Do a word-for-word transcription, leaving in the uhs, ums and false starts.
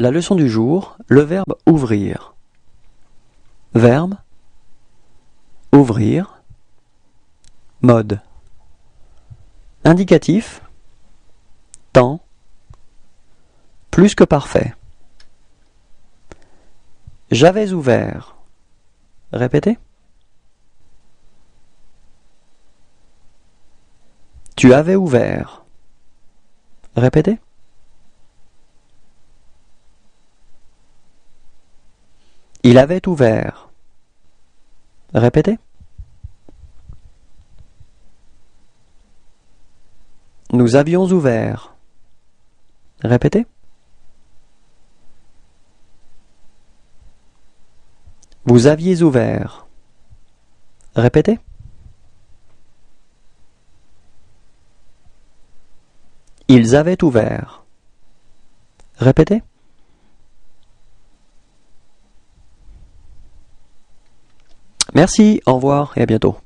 La leçon du jour, le verbe ouvrir. Verbe, ouvrir, mode. Indicatif, temps, plus que parfait. J'avais ouvert. Répétez. Tu avais ouvert. Répétez. Il avait ouvert. Répétez. Nous avions ouvert. Répétez. Vous aviez ouvert. Répétez. Ils avaient ouvert. Répétez. Merci, au revoir et à bientôt.